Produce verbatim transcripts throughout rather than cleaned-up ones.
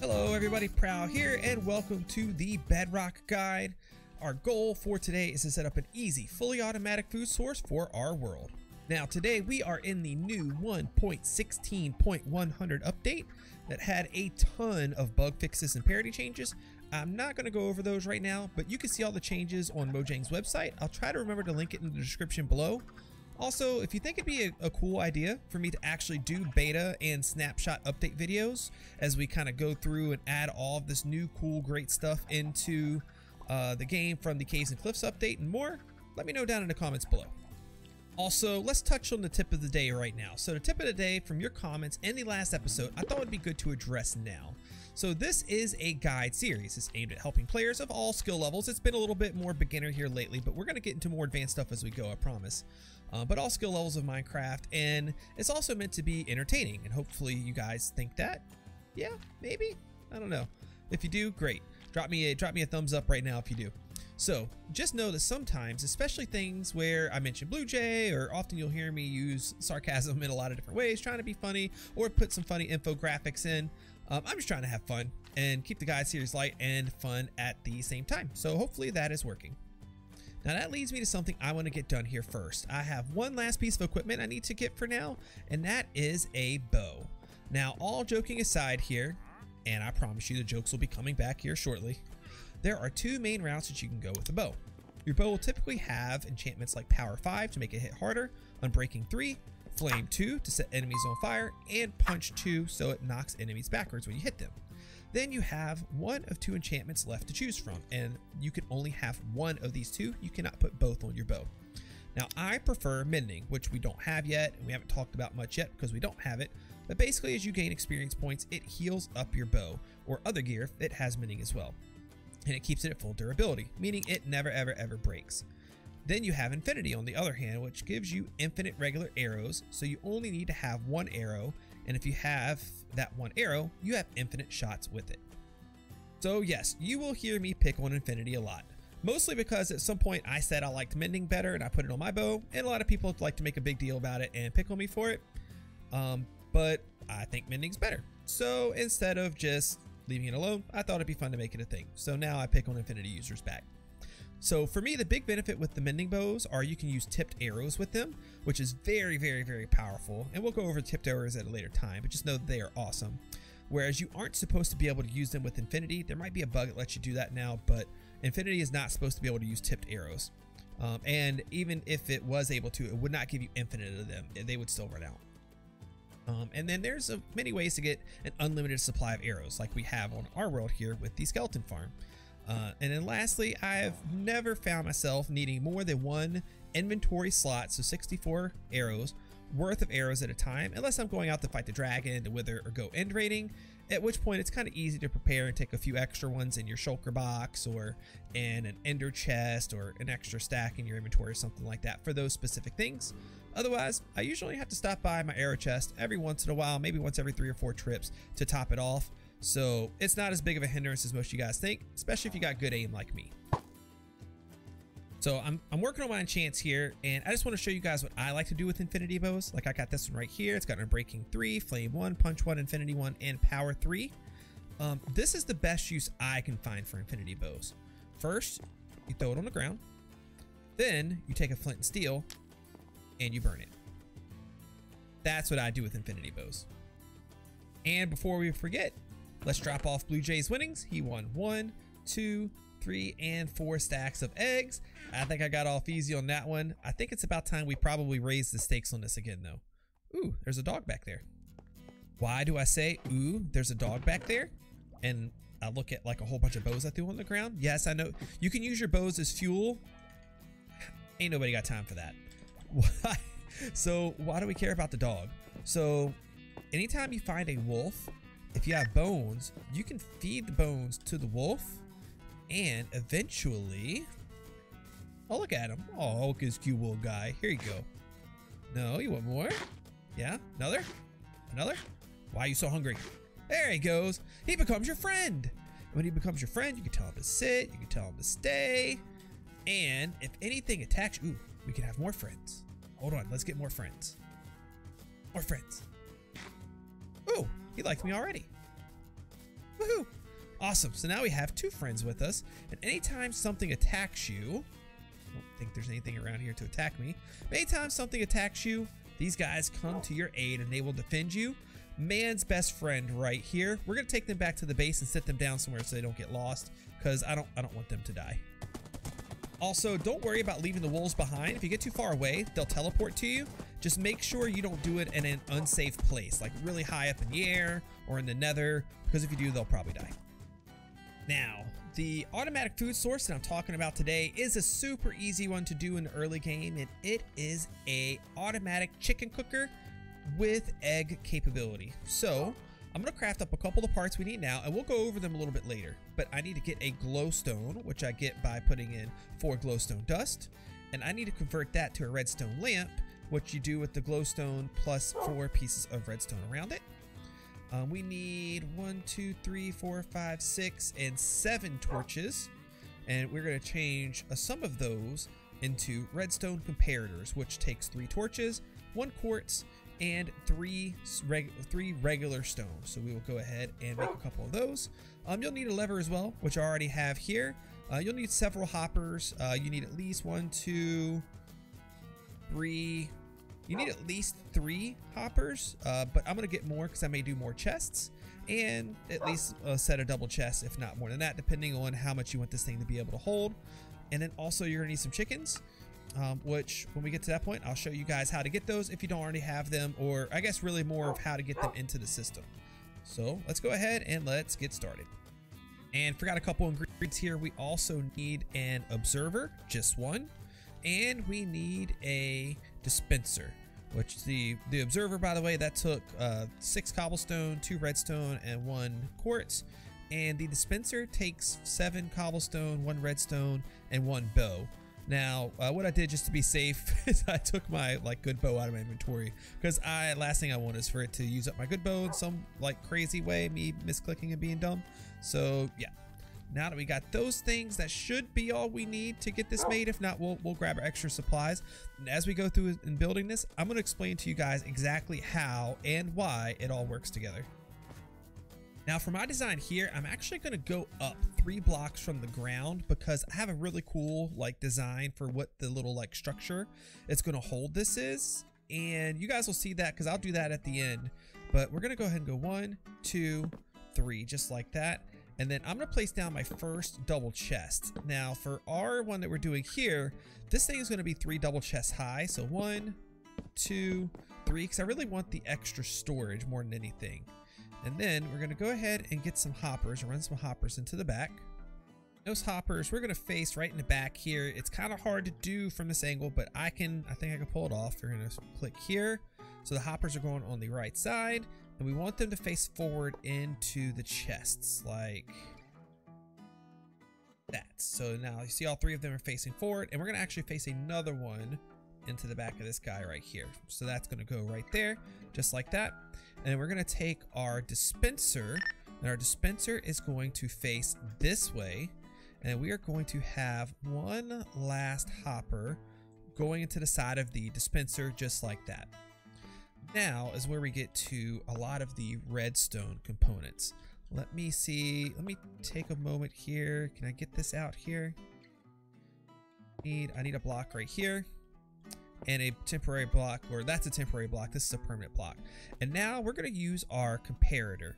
Hello everybody, Prow here and welcome to the Bedrock Guide. Our goal for today is to set up an easy, fully automatic food source for our world. Now today we are in the new one point sixteen point one hundred update that had a ton of bug fixes and parity changes. I'm not going to go over those right now, but you can see all the changes on Mojang's website. I'll try to remember to link it in the description below. Also, if you think it'd be a, a cool idea for me to actually do beta and snapshot update videos as we kind of go through and add all of this new cool great stuff into uh, the game from the Caves and Cliffs update and more, let me know down in the comments below. Also, let's touch on the tip of the day right now. So the tip of the day from your comments in the last episode, I thought it'd be good to address now. So this is a guide series. It's aimed at helping players of all skill levels. It's been a little bit more beginner here lately, but we're going to get into more advanced stuff as we go, I promise. Uh, but all skill levels of Minecraft, and it's also meant to be entertaining, and hopefully you guys think that. Yeah, maybe? I don't know. If you do, great. Drop me a, drop me a thumbs up right now if you do. So just know that sometimes, especially things where I mention Blue Jay, or often you'll hear me use sarcasm in a lot of different ways, trying to be funny or put some funny infographics in. Um, I'm just trying to have fun and keep the guide series light and fun at the same time. So hopefully that is working. Now that leads me to something I want to get done here first. I have one last piece of equipment I need to get for now, and that is a bow. Now, all joking aside here, and I promise you the jokes will be coming back here shortly, there are two main routes that you can go with a bow. Your bow will typically have enchantments like Power five to make it hit harder, Unbreaking three, Flame two to set enemies on fire, and Punch two so it knocks enemies backwards when you hit them. Then you have one of two enchantments left to choose from, and you can only have one of these two. You cannot put both on your bow. Now, I prefer Mending, which we don't have yet, and we haven't talked about much yet because we don't have it. But basically, as you gain experience points, it heals up your bow or other gear that has Mending as well. And it keeps it at full durability, meaning it never, ever, ever breaks. Then you have Infinity, on the other hand, which gives you infinite regular arrows, so you only need to have one arrow. And if you have that one arrow, you have infinite shots with it. So yes, you will hear me pick on Infinity a lot, mostly because at some point I said I liked Mending better and I put it on my bow, and a lot of people like to make a big deal about it and pick on me for it. Um, but I think Mending's better. So instead of just leaving it alone, I thought it'd be fun to make it a thing. So now I pick on Infinity users back. So for me, the big benefit with the Mending bows are you can use tipped arrows with them, which is very, very, very powerful. And we'll go over tipped arrows at a later time, but just know they are awesome. Whereas you aren't supposed to be able to use them with Infinity. There might be a bug that lets you do that now, but Infinity is not supposed to be able to use tipped arrows. Um, and even if it was able to, it would not give you infinite of them. They would still run out. Um, and then there's uh, many ways to get an unlimited supply of arrows, like we have on our world here with the Skeleton Farm. Uh, and then lastly, I've never found myself needing more than one inventory slot, so sixty-four arrows worth of arrows at a time, unless I'm going out to fight the dragon, the wither, or go end raiding, at which point it's kind of easy to prepare and take a few extra ones in your shulker box or in an ender chest or an extra stack in your inventory or something like that for those specific things. Otherwise, I usually have to stop by my arrow chest every once in a while, maybe once every three or four trips to top it off. So it's not as big of a hindrance as most of you guys think, especially if you got good aim like me. So I'm, I'm working on my enchants here, and I just want to show you guys what I like to do with Infinity bows. Like I got this one right here. It's got Unbreaking three, Flame one, Punch one, Infinity one, and Power three. Um, this is the best use I can find for Infinity bows. First, you throw it on the ground. Then you take a flint and steel and you burn it. That's what I do with Infinity bows. And before we forget, let's drop off Blue Jay's winnings. He won one, two, three, and four stacks of eggs. I think I got off easy on that one. I think it's about time we probably raise the stakes on this again, though. Ooh, there's a dog back there. Why do I say, ooh, there's a dog back there? And I look at like a whole bunch of bows I threw on the ground. Yes, I know. You can use your bows as fuel. Ain't nobody got time for that. Why? So why do we care about the dog? So anytime you find a wolf, if you have bones, you can feed the bones to the wolf, and eventually, oh, look at him. Oh, look at this cute little guy. Here you go. No, you want more? Yeah, another? Another? Why are you so hungry? There he goes. He becomes your friend. And when he becomes your friend, you can tell him to sit, you can tell him to stay, and if anything attacks you, ooh, we can have more friends. Hold on, let's get more friends. More friends. Ooh. He liked me already. Woohoo! Awesome, so now we have two friends with us, and anytime something attacks you, I don't think there's anything around here to attack me, but anytime something attacks you, these guys come to your aid and they will defend you. Man's best friend right here. We're gonna take them back to the base and set them down somewhere so they don't get lost, because I don't I don't want them to die. Also, don't worry about leaving the wolves behind. If you get too far away, they'll teleport to you. Just make sure you don't do it in an unsafe place, like really high up in the air or in the nether, because if you do, they'll probably die. Now, the automatic food source that I'm talking about today is a super easy one to do in the early game, and it is a automatic chicken cooker with egg capability. So I'm gonna craft up a couple of the parts we need now, and we'll go over them a little bit later, but I need to get a glowstone, which I get by putting in four glowstone dust, and I need to convert that to a redstone lamp, which you do with the glowstone plus four pieces of redstone around it. Um, we need one, two, three, four, five, six, and seven torches, and we're gonna change uh, some of those into redstone comparators, which takes three torches, one quartz, and three reg three regular stones. So we will go ahead and make a couple of those. Um, you'll need a lever as well, which I already have here. Uh, you'll need several hoppers. Uh, you need at least one, two, three. You need at least three hoppers, uh, but I'm gonna get more because I may do more chests, and at least a set of double chests, if not more than that, depending on how much you want this thing to be able to hold. And then also you're gonna need some chickens. Um, which when we get to that point, I'll show you guys how to get those if you don't already have them, or I guess really more of how to get them into the system. So let's go ahead and let's get started. And forgot a couple ingredients here. We also need an observer, just one, and we need a dispenser, which the the observer, by the way, that took uh, six cobblestone, two redstone, and one quartz. And the dispenser takes seven cobblestone, one redstone, and one bow. Now, uh, what I did just to be safe is I took my like good bow out of my inventory, because I last thing I want is for it to use up my good bow in some like crazy way, me misclicking and being dumb. So yeah, now that we got those things, that should be all we need to get this made. If not, we'll, we'll grab our extra supplies. And as we go through in building this, I'm gonna explain to you guys exactly how and why it all works together. Now for my design here, I'm actually gonna go up three blocks from the ground because I have a really cool like design for what the little like structure it's gonna hold this is. And you guys will see that because I'll do that at the end. But we're gonna go ahead and go one, two, three, just like that. And then I'm gonna place down my first double chest. Now for our one that we're doing here, this thing is gonna be three double chests high. So one, two, three, because I really want the extra storage more than anything. And then we're gonna go ahead and get some hoppers and run some hoppers into the back. Those hoppers we're gonna face right in the back here. It's kind of hard to do from this angle, but I can, I think I can pull it off. We're gonna click here. So the hoppers are going on the right side, and we want them to face forward into the chests like that. So now you see all three of them are facing forward, and we're gonna actually face another one into the back of this guy right here. So that's gonna go right there, just like that. And we're gonna take our dispenser, and our dispenser is going to face this way. And we are going to have one last hopper going into the side of the dispenser, just like that. Now is where we get to a lot of the redstone components. Let me see, let me take a moment here. Can I get this out here? Need, I need a block right here. And a temporary block, or that's a temporary block. This is a permanent block. And now we're going to use our comparator.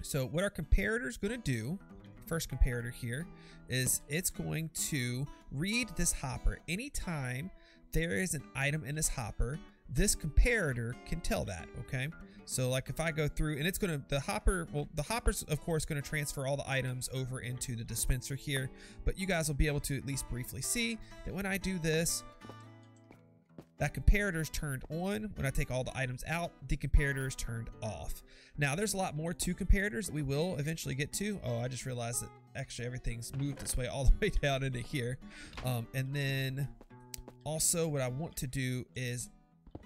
So what our comparator is going to do, first comparator here, is it's going to read this hopper. Anytime there is an item in this hopper, this comparator can tell that. Okay. So like if I go through, and it's going to, the hopper, well, the hopper's of course going to transfer all the items over into the dispenser here, but you guys will be able to at least briefly see that when I do this, that comparator is turned on. When I take all the items out, the comparator is turned off. Now there's a lot more to comparators that we will eventually get to. Oh, I just realized that actually everything's moved this way all the way down into here. Um, and then also what I want to do is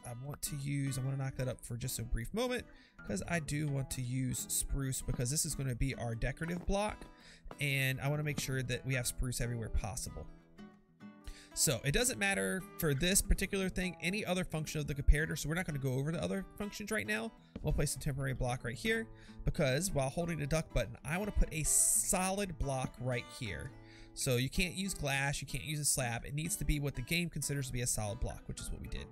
I want to use, I want to knock that up for just a brief moment because I do want to use spruce, because this is going to be our decorative block and I want to make sure that we have spruce everywhere possible. So it doesn't matter for this particular thing, any other function of the comparator. So we're not going to go over the other functions right now. We'll place a temporary block right here because while holding the duck button, I want to put a solid block right here. So you can't use glass, you can't use a slab. It needs to be what the game considers to be a solid block, which is what we did.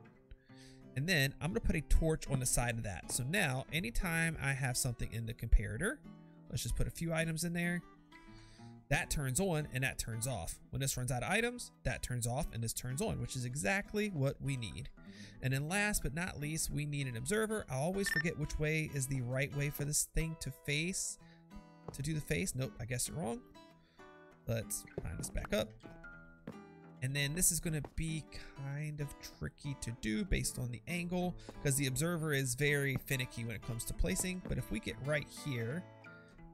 And then I'm going to put a torch on the side of that. So now anytime I have something in the comparator, let's just put a few items in there. That turns on and that turns off. When this runs out of items, that turns off and this turns on, which is exactly what we need. And then last but not least, we need an observer. I always forget which way is the right way for this thing to face, to do the face. Nope, I guessed it wrong. Let's line this back up. And then this is going to be kind of tricky to do based on the angle because the observer is very finicky when it comes to placing. But if we get right here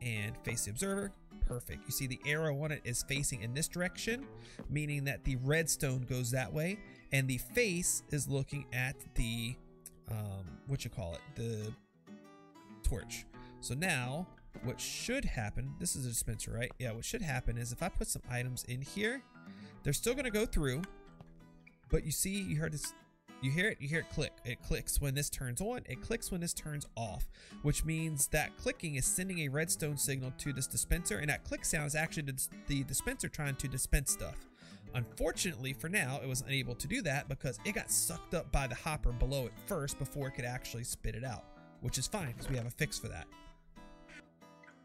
and face the observer, perfect. You see the arrow on it is facing in this direction, meaning that the redstone goes that way and the face is looking at the um what you call it the torch. So now what should happen, this is a dispenser, right? Yeah, what should happen is if I put some items in here, they're still going to go through, but you see, you heard this, you hear it, you hear it click. It clicks when this turns on, it clicks when this turns off, which means that clicking is sending a redstone signal to this dispenser, and that click sound is actually the, the dispenser trying to dispense stuff. Unfortunately for now, it was unable to do that because it got sucked up by the hopper below it first before it could actually spit it out, which is fine because we have a fix for that.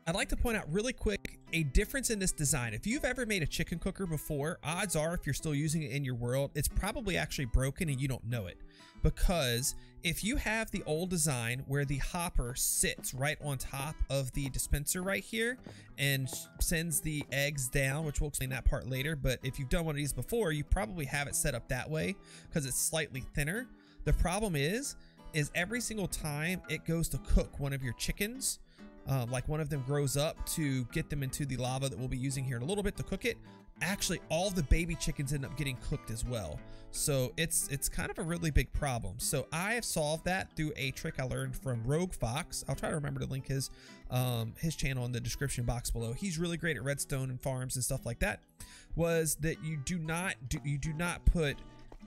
I'd like to point out really quick a difference in this design. If you've ever made a chicken cooker before, odds are if you're still using it in your world, it's probably actually broken and you don't know it. Because if you have the old design where the hopper sits right on top of the dispenser right here and sends the eggs down, which we'll explain that part later, but if you've done one of these before, you probably have it set up that way because it's slightly thinner. The problem is, is every single time it goes to cook one of your chickens, Um, like one of them grows up to get them into the lava that we'll be using here in a little bit to cook it. Actually, all the baby chickens end up getting cooked as well. So it's it's kind of a really big problem. So I have solved that through a trick I learned from Rogue Fox. I'll try to remember to link his um, his channel in the description box below. He's really great at redstone and farms and stuff like that. Was that you do not do you do not put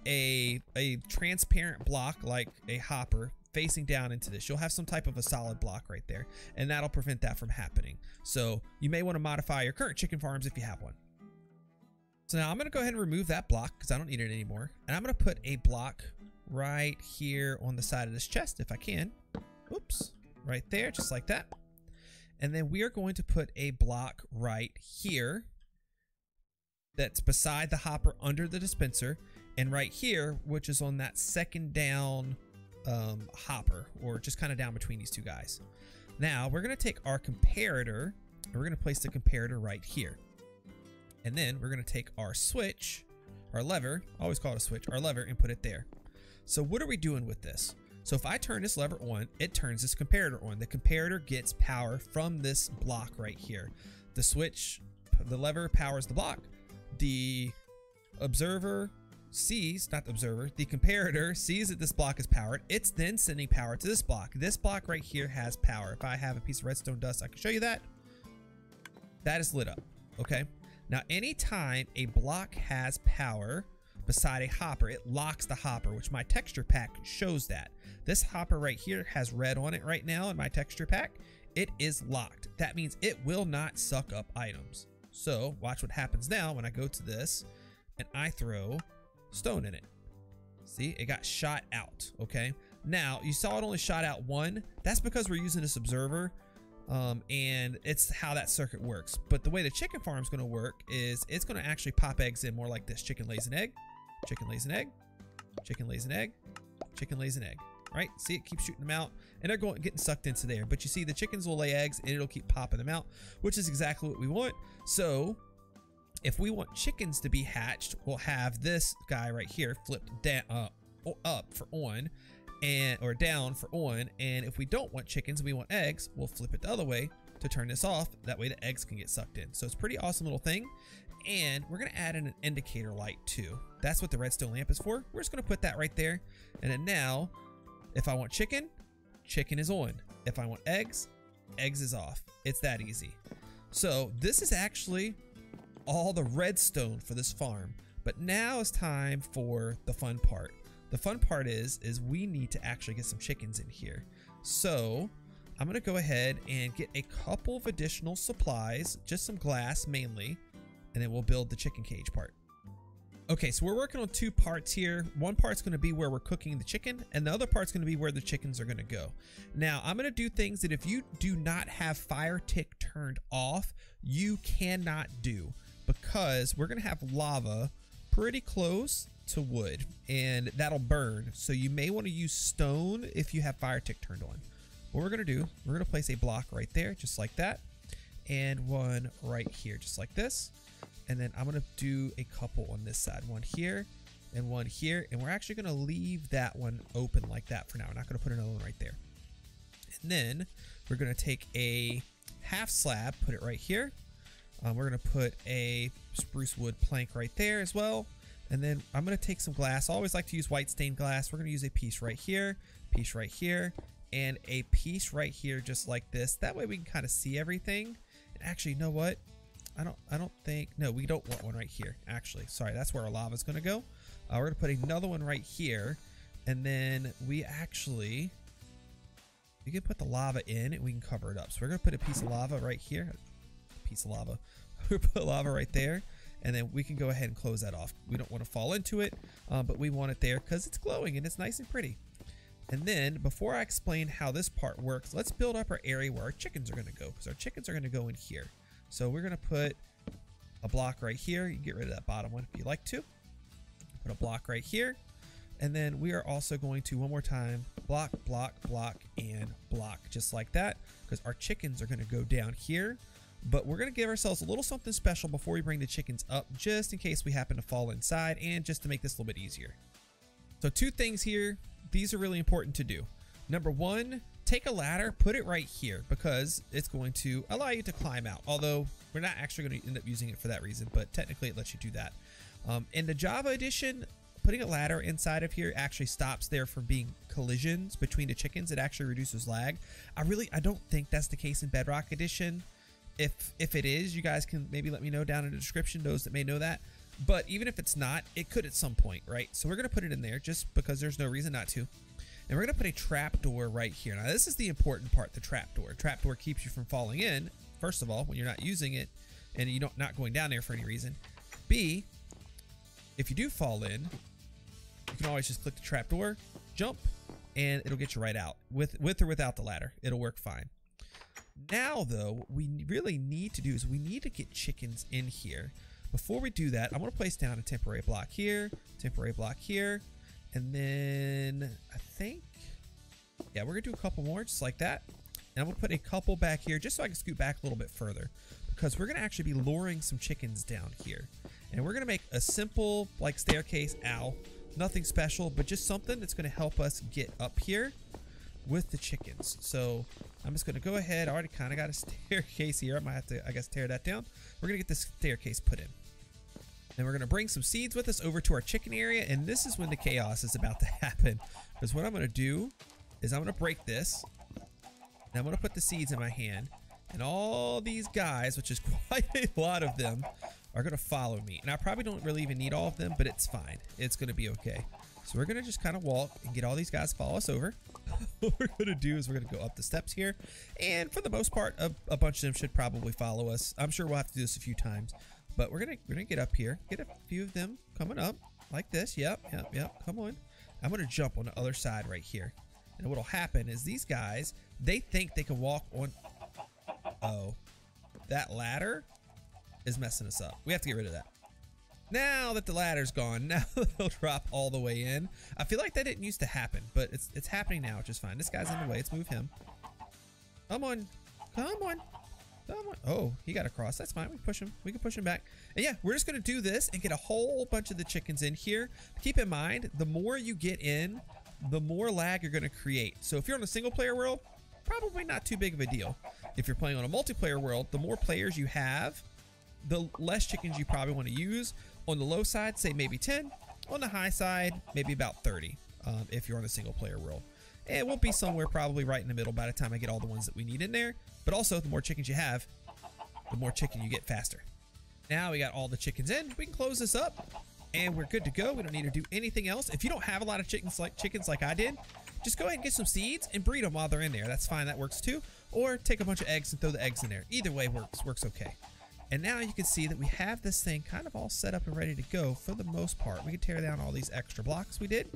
a a transparent block like a hopper facing down into this. You'll have some type of a solid block right there, and that'll prevent that from happening. So you may want to modify your current chicken farms if you have one. So now I'm going to go ahead and remove that block because I don't need it anymore. And I'm going to put a block right here on the side of this chest if I can. Oops, right there, just like that. And then we are going to put a block right here that's beside the hopper under the dispenser, and right here, which is on that second down Um, hopper, or just kind of down between these two guys. Now we're going to take our comparator and we're going to place the comparator right here, and then we're going to take our switch, our lever, always call it a switch, our lever, and put it there. So what are we doing with this? So if I turn this lever on, it turns this comparator on. The comparator gets power from this block right here. The switch, the lever powers the block. The observer sees, not the observer, the comparator sees that this block is powered. It's then sending power to this block. This block right here has power. If I have a piece of redstone dust, I can show you that. That is lit up, okay? Now, anytime a block has power beside a hopper, it locks the hopper, which my texture pack shows that. This hopper right here has red on it right now in my texture pack. It is locked. That means it will not suck up items. So watch what happens now when I go to this and I throw stone in it. See, it got shot out. Okay, now you saw it only shot out one. That's because we're using this observer, um, and it's how that circuit works. But the way the chicken farm is going to work is it's going to actually pop eggs in more like this. Chicken lays an egg, chicken lays an egg, chicken lays an egg, chicken lays an egg, right? See, it keeps shooting them out and they're going getting sucked into there. But you see, the chickens will lay eggs and it'll keep popping them out, which is exactly what we want. So if we want chickens to be hatched, we'll have this guy right here flipped uh, up for on, and or down for on. And if we don't want chickens, we want eggs, we'll flip it the other way to turn this off. That way the eggs can get sucked in. So it's a pretty awesome little thing. And we're going to add in an indicator light too. That's what the redstone lamp is for. We're just going to put that right there. And then now, if I want chicken, chicken is on. If I want eggs, eggs is off. It's that easy. So this is actually all the redstone for this farm, But now it's time for the fun part. The fun part is, is we need to actually get some chickens in here. So I'm gonna go ahead and get a couple of additional supplies, just some glass mainly, and then we'll build the chicken cage part. Okay, so we're working on two parts here. One part's gonna be where we're cooking the chicken, and the other part's gonna be where the chickens are gonna go. Now, I'm gonna do things that if you do not have fire tick turned off, you cannot do, because we're gonna have lava pretty close to wood, and that'll burn. So you may wanna use stone if you have fire tick turned on. What we're gonna do, we're gonna place a block right there, just like that, and one right here, just like this. And then I'm gonna do a couple on this side, one here and one here. And we're actually gonna leave that one open like that for now. We're not gonna put another one right there. And then we're gonna take a half slab, put it right here. Um, we're gonna put a spruce wood plank right there as well. And then I'm gonna take some glass. I always like to use white stained glass. We're gonna use a piece right here, piece right here, and a piece right here, just like this. That way we can kind of see everything. And actually, you know what? I don't, I don't think, no, we don't want one right here, actually. Sorry, that's where our lava's gonna go. Uh, we're gonna put another one right here, and then we actually, we can put the lava in and we can cover it up. So we're gonna put a piece of lava right here, a piece of lava. We're gonna put lava right there, and then we can go ahead and close that off. We don't wanna fall into it, uh, but we want it there because it's glowing and it's nice and pretty. And then, before I explain how this part works, let's build up our area where our chickens are gonna go, because our chickens are gonna go in here. So we're gonna put a block right here. You can get rid of that bottom one if you like to. Put a block right here. And then we are also going to, one more time, block, block, block, and block, just like that, because our chickens are gonna go down here. But we're gonna give ourselves a little something special before we bring the chickens up, just in case we happen to fall inside, and just to make this a little bit easier. So two things here, these are really important to do. Number one, take a ladder, put it right here, because it's going to allow you to climb out. Although we're not actually going to end up using it for that reason, but technically it lets you do that. Um, in the Java edition, putting a ladder inside of here actually stops there from being collisions between the chickens. It actually reduces lag. I really, I don't think that's the case in Bedrock edition. If, if it is, you guys can maybe let me know down in the description, those that may know that. But even if it's not, it could at some point, right? So we're going to put it in there just because there's no reason not to. And we're gonna put a trapdoor right here. Now this is the important part, the trapdoor. Trapdoor keeps you from falling in, first of all, when you're not using it and you're not going down there for any reason. B, if you do fall in, you can always just click the trapdoor, jump, and it'll get you right out. With, with or without the ladder, it'll work fine. Now though, what we really need to do is we need to get chickens in here. Before we do that, I'm gonna place down a temporary block here, temporary block here, and then I think, yeah, we're gonna do a couple more just like that. And I'm gonna put a couple back here just so I can scoot back a little bit further, because we're gonna actually be luring some chickens down here. And we're gonna make a simple like staircase, ow, nothing special, but just something that's gonna help us get up here with the chickens. So I'm just gonna go ahead, I already kind of got a staircase here. I might have to, I guess, tear that down. We're gonna get this staircase put in. Then we're gonna bring some seeds with us over to our chicken area, and this is when the chaos is about to happen. Because what I'm gonna do is I'm gonna break this, and I'm gonna put the seeds in my hand, and all these guys, which is quite a lot of them, are gonna follow me. And I probably don't really even need all of them, but it's fine. It's gonna be okay. So we're gonna just kind of walk and get all these guys to follow us over. What we're gonna do is we're gonna go up the steps here, and for the most part, a, a bunch of them should probably follow us. I'm sure we'll have to do this a few times. But we're gonna we're gonna get up here, get a few of them coming up like this. Yep, yep, yep. Come on. I'm gonna jump on the other side right here, and what'll happen is these guys, they think they can walk on. Oh, that ladder is messing us up. We have to get rid of that. Now that the ladder's gone, now they'll drop all the way in. I feel like that didn't used to happen, but it's it's happening now, which is fine. This guy's in the way. Let's move him. Come on, come on. Oh, he got across. That's fine. We can push him. We can push him back. And yeah, we're just going to do this and get a whole bunch of the chickens in here. Keep in mind, the more you get in, the more lag you're going to create. So if you're on a single player world, probably not too big of a deal. If you're playing on a multiplayer world, the more players you have, the less chickens you probably want to use. On the low side, say maybe ten. On the high side, maybe about thirty um, if you're on a single player world. And we'll be somewhere probably right in the middle by the time I get all the ones that we need in there. But also, the more chickens you have, the more chicken you get faster. Now we got all the chickens in. We can close this up. and we're good to go. We don't need to do anything else. If you don't have a lot of chickens like chickens like I did, just go ahead and get some seeds and breed them while they're in there. That's fine. That works too. Or take a bunch of eggs and throw the eggs in there. Either way works. Works okay. And now you can see that we have this thing kind of all set up and ready to go for the most part. We can tear down all these extra blocks we did.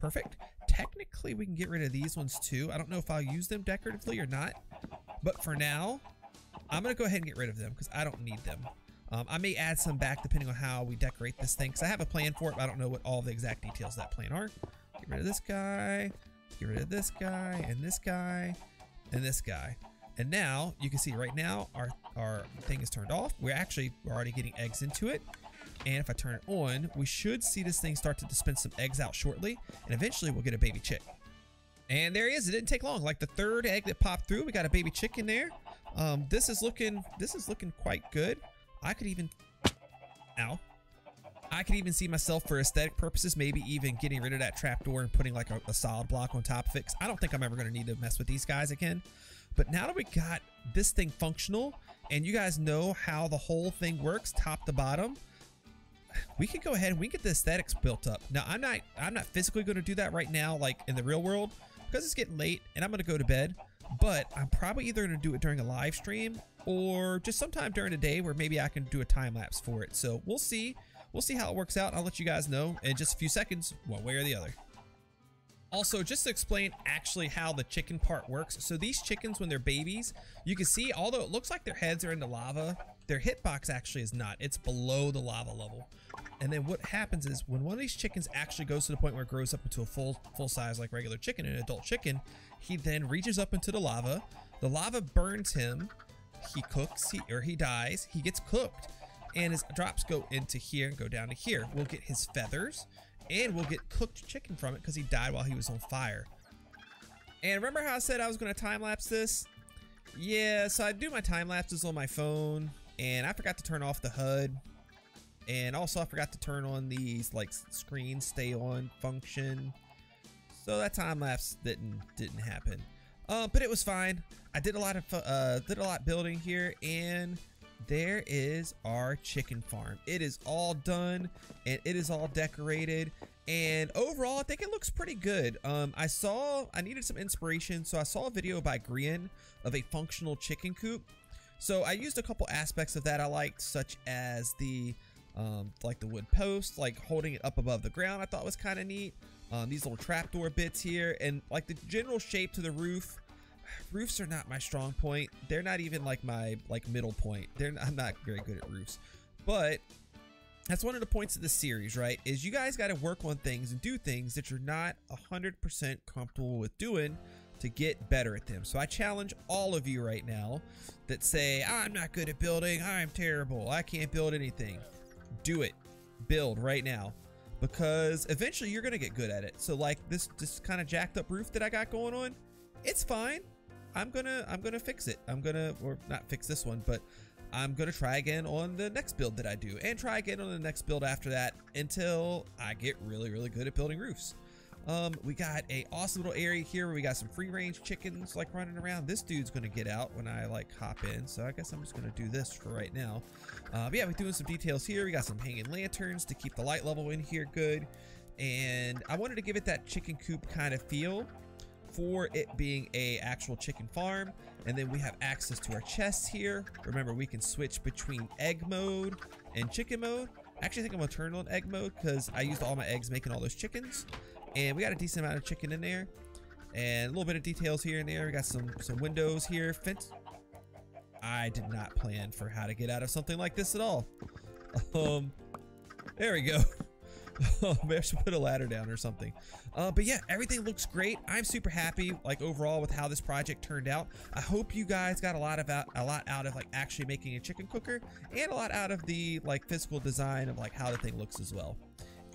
Perfect. Technically, we can get rid of these ones too. I don't know if I'll use them decoratively or not. But for now, I'm going to go ahead and get rid of them because I don't need them. Um, I may add some back depending on how we decorate this thing because I have a plan for it, but I don't know what all the exact details of that plan are. Get rid of this guy, get rid of this guy, and this guy, and this guy. And now you can see right now our, our thing is turned off. We're actually we're already getting eggs into it. And if I turn it on, we should see this thing start to dispense some eggs out shortly. And eventually we'll get a baby chick. And there he is. It didn't take long. Like the third egg that popped through, we got a baby chick in there. Um, this is looking, this is looking quite good. I could even, ow. I could even see myself for aesthetic purposes, maybe even getting rid of that trapdoor and putting like a, a solid block on top of it. I don't think I'm ever going to need to mess with these guys again. But now that we got this thing functional and you guys know how the whole thing works, top to bottom, we could go ahead and we can get the aesthetics built up. Now I'm not, I'm not physically going to do that right now, like in the real world, because it's getting late and I'm going to go to bed. But I'm probably either going to do it during a live stream or just sometime during the day where maybe I can do a time lapse for it. So we'll see. We'll see how it works out. I'll let you guys know in just a few seconds, one way or the other. Also, just to explain actually how the chicken part works. So these chickens, when they're babies, you can see, although it looks like their heads are in the lava, their hitbox actually is not. It's below the lava level. And then what happens is when one of these chickens actually goes to the point where it grows up into a full full size, like regular chicken, an adult chicken, he then reaches up into the lava. The lava burns him. He cooks, he, or he dies. He gets cooked. And his drops go into here and go down to here. We'll get his feathers. And we'll get cooked chicken from it because he died while he was on fire. And remember how I said I was going to time-lapse this? Yeah, so I do my time-lapses on my phone. And I forgot to turn off the H U D. And also I forgot to turn on these like screen stay on function. So that time-lapse didn't didn't happen. Uh, but it was fine. I did a lot of uh, did a lot building here. And there is our chicken farm. It is all done and it is all decorated, and overall I think it looks pretty good. um I saw I needed some inspiration, so I saw a video by Grian of a functional chicken coop. So I used a couple aspects of that I liked, such as the um like the wood post, like holding it up above the ground, I thought was kind of neat. Um these little trapdoor bits here, and like the general shape to the roof. Roofs are not my strong point. They're not even like my like middle point. They're I'm not very good at roofs. But that's one of the points of this series, right? Is you guys got to work on things and do things that you're not one hundred percent comfortable with doing to get better at them. So I challenge all of you right now that say, I'm not good at building. I'm terrible. I can't build anything. Do it. Build right now. Because eventually you're going to get good at it. So like this, this kind of jacked up roof that I got going on, it's fine. I'm gonna I'm gonna fix it. I'm gonna or not fix this one, but I'm gonna try again on the next build that I do, and try again on the next build after that until I get really really good at building roofs. Um, we got a awesome little area here where we got some free range chickens like running around. This dude's gonna get out when I like hop in, so I guess I'm just gonna do this for right now. Uh, but yeah, we're doing some details here. We got some hanging lanterns to keep the light level in here good, and I wanted to give it that chicken coop kind of feel for it being a actual chicken farm. And then we have access to our chests here. Remember, we can switch between egg mode and chicken mode. Actually, I think I'm gonna turn on egg mode because I used all my eggs making all those chickens, and we got a decent amount of chicken in there, and a little bit of details here and there. We got some some windows here, fence. I did not plan for how to get out of something like this at all. Um there we go. Oh, maybe I should put a ladder down or something. Uh, but yeah, everything looks great. I'm super happy, like overall, with how this project turned out. I hope you guys got a lot of out, a lot out of like actually making a chicken cooker, and a lot out of the like physical design of like how the thing looks as well.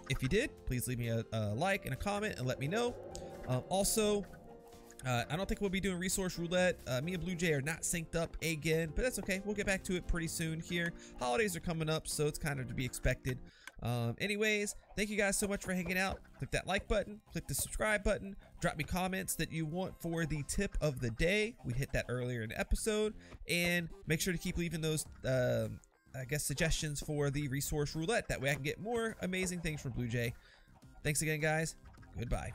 If you did, please leave me a, a like and a comment and let me know. Um, also, uh, I don't think we'll be doing resource roulette. Uh, me and Blue Jay are not synced up again, but that's okay. We'll get back to it pretty soon here. Holidays are coming up, so it's kind of to be expected. Um, anyways, thank you guys so much for hanging out. Click that like button, click the subscribe button, drop me comments that you want for the tip of the day. We hit that earlier in the episode, and make sure to keep leaving those um, I guess, suggestions for the resource roulette. That way I can get more amazing things from Blue Jay. Thanks again, guys. Goodbye.